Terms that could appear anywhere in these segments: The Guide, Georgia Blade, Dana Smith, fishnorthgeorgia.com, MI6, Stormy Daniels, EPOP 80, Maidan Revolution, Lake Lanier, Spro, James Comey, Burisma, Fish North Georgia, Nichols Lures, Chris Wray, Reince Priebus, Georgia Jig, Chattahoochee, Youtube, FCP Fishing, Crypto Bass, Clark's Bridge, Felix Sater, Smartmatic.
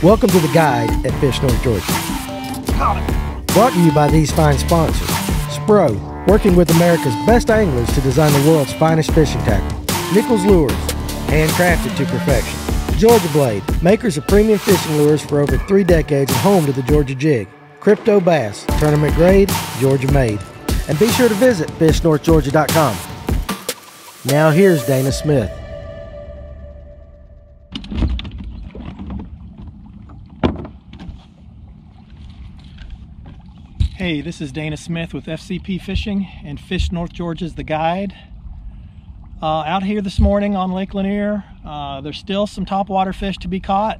Welcome to the guide at Fish North Georgia. Brought to you by these fine sponsors. Spro, working with America's best anglers to design the world's finest fishing tackle. Nichols Lures, handcrafted to perfection. Georgia Blade, makers of premium fishing lures for over 3 decades and home to the Georgia Jig. Crypto Bass, tournament grade, Georgia made. And be sure to visit fishnorthgeorgia.com. Now here's Dana Smith. Hey, this is Dana Smith with FCP Fishing and Fish North Georgia's The Guide. Out here this morning on Lake Lanier, there's still some topwater fish to be caught.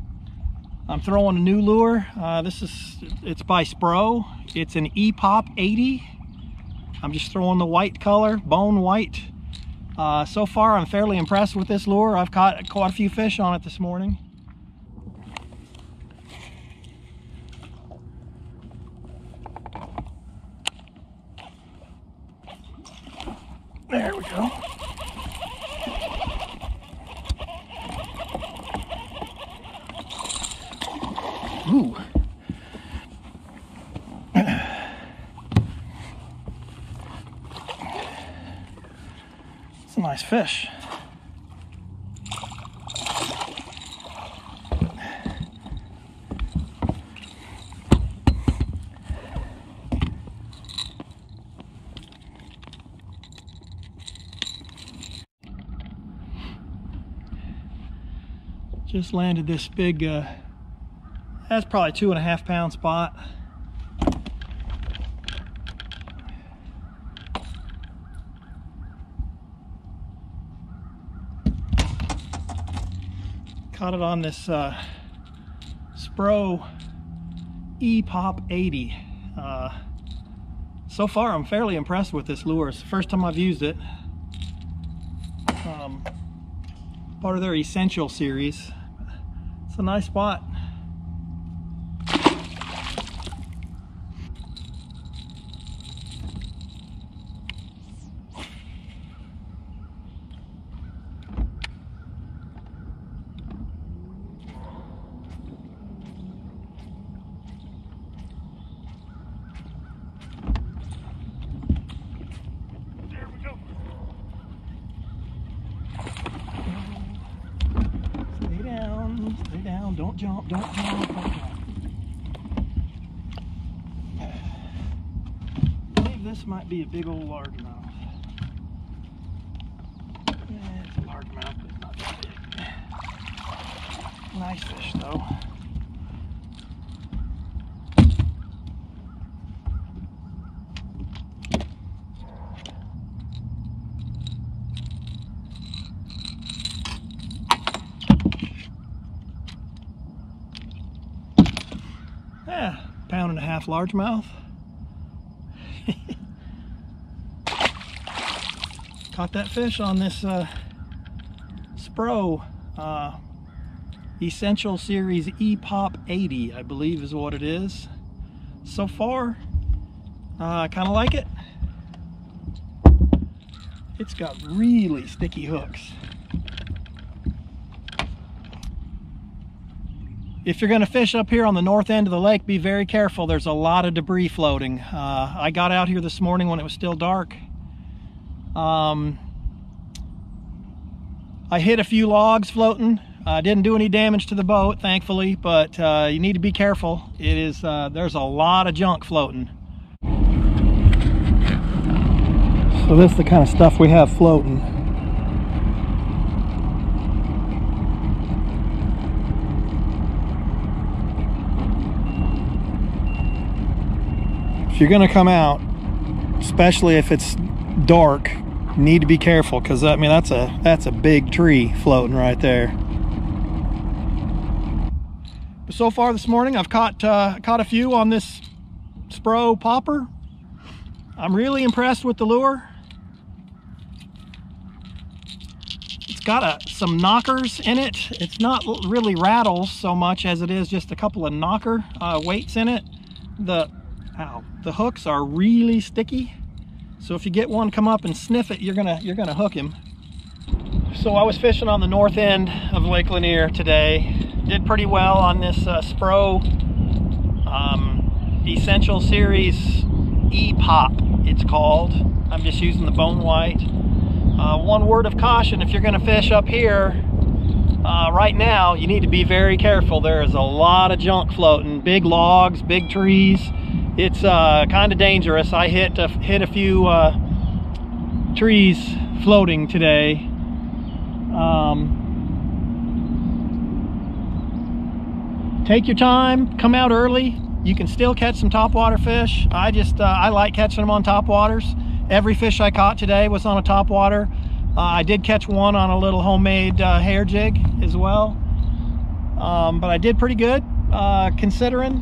I'm throwing a new lure. It's by Spro. It's an EPOP 80. I'm just throwing the white color, bone white. So far, I'm fairly impressed with this lure. I've caught quite a few fish on it this morning. There we go. Ooh. It's a nice fish. Just landed this big, that's probably 2.5 pound spot. Caught it on this Spro EPOP 80. So far I'm fairly impressed with this lure. It's the first time I've used it. Part of their Essential series. It's a nice spot. Stay down, don't jump, don't jump, don't jump. I believe this might be a big old largemouth. Yeah, it's a largemouth, but it's not that big. Nice fish though. Yeah, 1.5 pound largemouth. Caught that fish on this Spro Essential Series EPOP 80, I believe is what it is. So far, I kind of like it. It's got really sticky hooks. If you're going to fish up here on the north end of the lake, be very careful. There's a lot of debris floating. I got out here this morning when it was still dark. I hit a few logs floating. I didn't do any damage to the boat, thankfully, but you need to be careful. It is there's a lot of junk floating. So this is the kind of stuff we have floating. If you're gonna come out, especially if it's dark, you need to be careful, because I mean that's a big tree floating right there. But so far this morning I've caught a few on this Spro popper. I'm really impressed with the lure. It's got some knockers in it. It's not really rattles so much as it is just a couple of knocker weights in it. The hooks are really sticky, so if you get one come up and sniff it, you're gonna hook him. So I was fishing on the north end of Lake Lanier today. did pretty well on this Spro Essential Series EPOP, it's called. I'm just using the bone white. One word of caution, if you're going to fish up here right now, you need to be very careful. There is a lot of junk floating, big logs, big trees. It's kind of dangerous. I hit a few trees floating today. Take your time, come out early. You can still catch some topwater fish. I just I like catching them on topwaters. Every fish I caught today was on a topwater. I did catch one on a little homemade hair jig as well, but I did pretty good considering.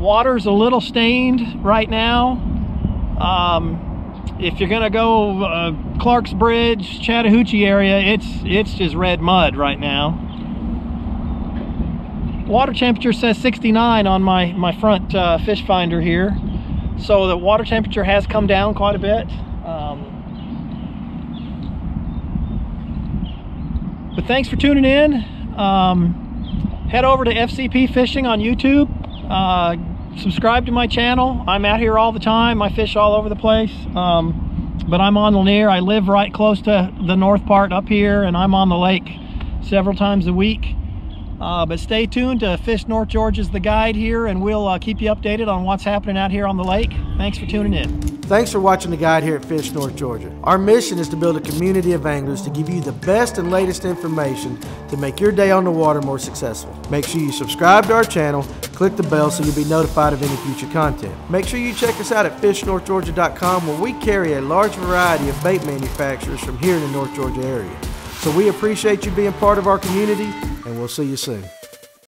Water's a little stained right now. If you're gonna go Clark's Bridge, Chattahoochee area, it's just red mud right now. Water temperature says 69 on my front fish finder here, so the water temperature has come down quite a bit. But thanks for tuning in. Head over to FCP Fishing on YouTube. Subscribe to my channel. I'm out here all the time. I fish all over the place, but I'm on Lanier. I live right close to the north part up here, and I'm on the lake several times a week. But stay tuned to Fish North Georgia's The Guide here, and we'll keep you updated on what's happening out here on the lake. Thanks for tuning in. Thanks for watching The Guide here at Fish North Georgia. Our mission is to build a community of anglers to give you the best and latest information to make your day on the water more successful. Make sure you subscribe to our channel, click the bell so you'll be notified of any future content. Make sure you check us out at fishnorthgeorgia.com, where we carry a large variety of bait manufacturers from here in the North Georgia area. So we appreciate you being part of our community, and we'll see you soon.